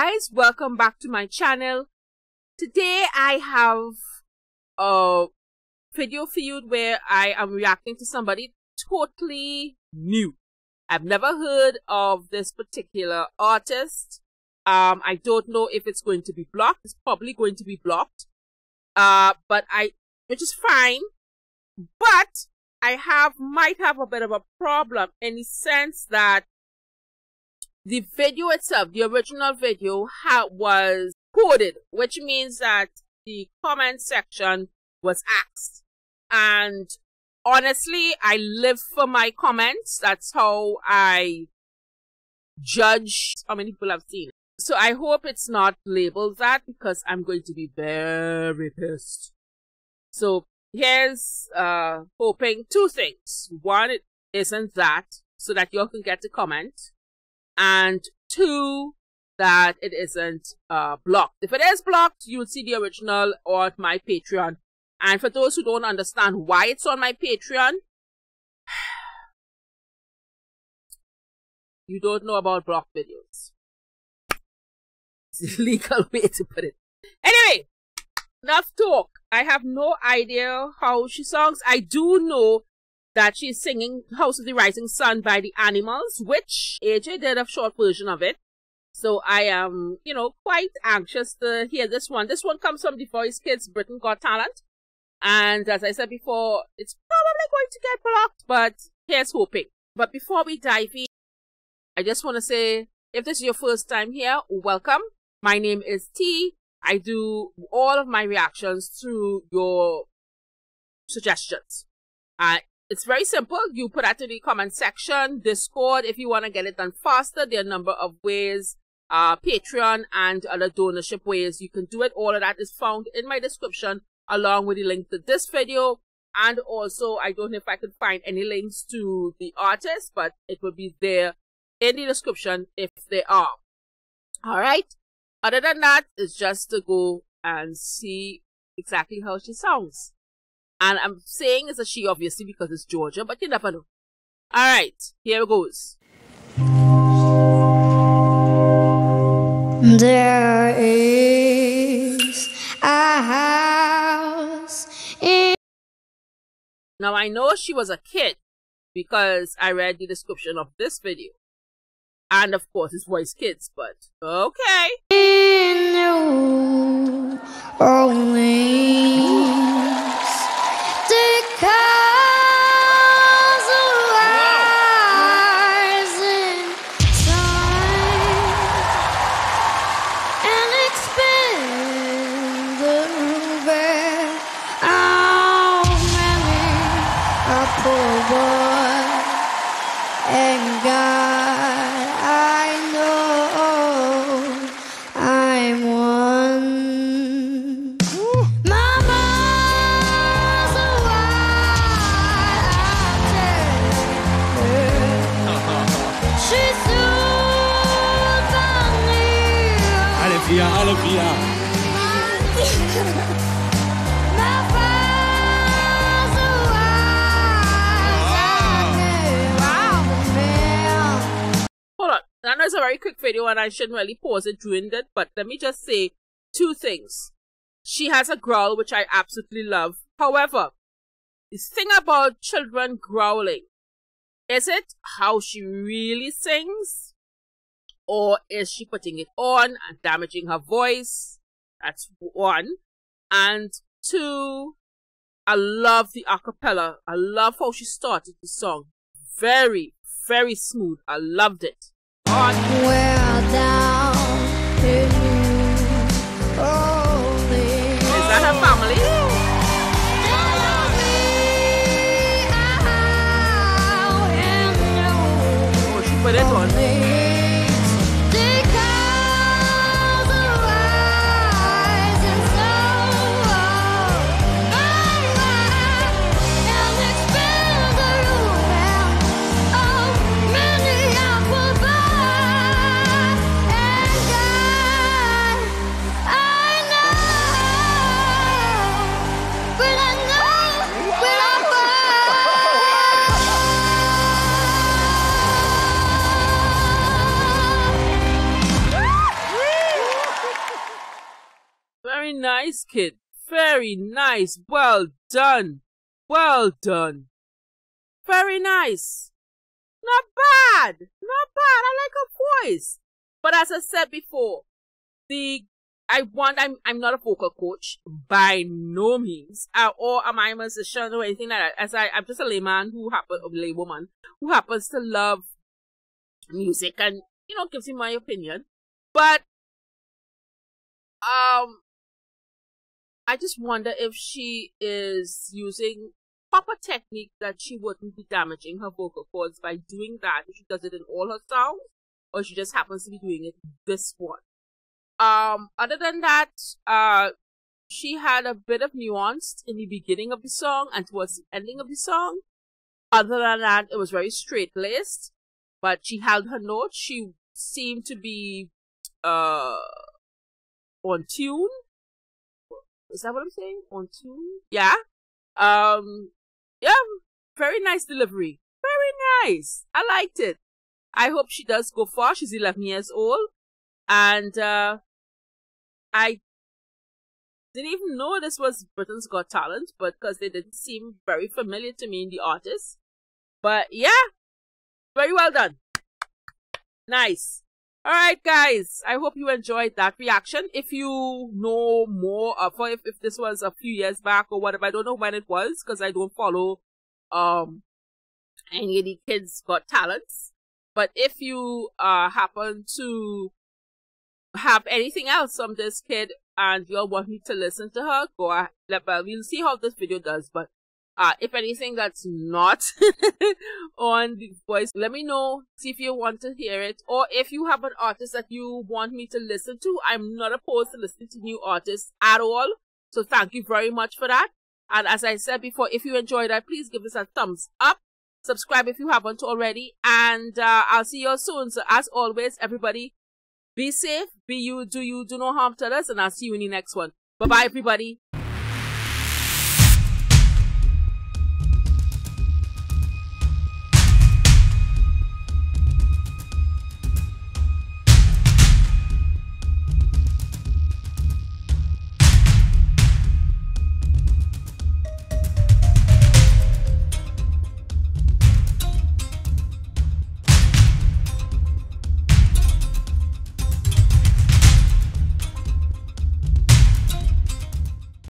guys, welcome back to my channel. Today I have a video for you where I am reacting to somebody totally new. I've never heard of this particular artist. I don't know if it's going to be blocked. It's probably going to be blocked, which is fine, but I might have a bit of a problem in the sense that the video itself, the original video, was coded, which means that the comment section was axed. And honestly, I live for my comments. That's how I judge how many people have seen it. So I hope it's not labeled that, because I'm going to be very pissed. So here's hoping two things. One, it isn't that, so that you all can get a comment. And two, that it isn't blocked. If it is blocked, you'll see the original on my Patreon. And for those who don't understand why it's on my Patreon, you don't know about blocked videos. It's the legal way to put it. Anyway, enough talk. I have no idea how she songs. I do know that she's singing House of the Rising Sun by The Animals, which AJ did a short version of it. So I am, you know, quite anxious to hear this one. This one comes from The Voice Kids, Britain Got Talent. And as I said before, it's probably going to get blocked, but here's hoping. But before we dive in, I just want to say, if this is your first time here, welcome. My name is T. I do all of my reactions through your suggestions. It's very simple. You put that to the comment section, Discord. If you want to get it done faster, there are a number of ways, Patreon and other donorship ways you can do it. All of that is found in my description, along with the link to this video. And also, I don't know if I could find any links to the artist, but it will be there in the description if they are. All right. Other than that, it's just to go and see exactly how she sounds. And I'm saying it's a she, obviously, because it's Georgia, but you never know. All right, here it goes. There is a house in... Now, I know she was a kid because I read the description of this video. And, of course, it's Voice Kids, but okay. In New Orleans. That was a very quick video and I shouldn't really pause it during that, but let me just say two things. She has a growl, which I absolutely love. However, the thing about children growling, is it how she really sings? Or is she putting it on and damaging her voice? That's one. And two, I love the acapella. I love how she started the song. Very, very smooth. I loved it. Well down to only. Is that her family? Oh, she put it on. Voice Kid. Very nice. Well done. Well done. Very nice. Not bad. Not bad. I like her voice. But as I said before, I'm not a vocal coach by no means, or am I a musician or anything like that. As I'm just a layman who happens, a laywoman who happens to love music and, you know, gives you my opinion. But I just wonder if she is using proper technique that she wouldn't be damaging her vocal cords by doing that. If she does it in all her songs, or she just happens to be doing it in this one. Other than that, she had a bit of nuance in the beginning of the song and towards the ending of the song. Other than that, it was very straight-laced, but she held her note. She seemed to be on tune. Is that what I'm saying? On tune? Yeah. Yeah, very nice delivery. Very nice. I liked it. I hope she does go far. She's 11 years old. And I didn't even know this was Britain's Got Talent, but because they didn't seem very familiar to me in the artist. But yeah, very well done. Nice. All right, guys. I hope you enjoyed that reaction. If you know more, or if this was a few years back or whatever, I don't know when it was because I don't follow any of the Kids Got Talents. But if you happen to have anything else from this kid and you'll want me to listen to her, go ahead. We'll see how this video does, but if anything that's not on the voice, let me know, see if you want to hear it, or if you have an artist that you want me to listen to. I'm not opposed to listening to new artists at all, so thank you very much for that. And as I said before, if you enjoyed that, please give us a thumbs up, subscribe if you haven't already, and I'll see you all soon. So as always, everybody, be safe, be you, do no harm to us, and I'll see you in the next one. Bye-bye, everybody.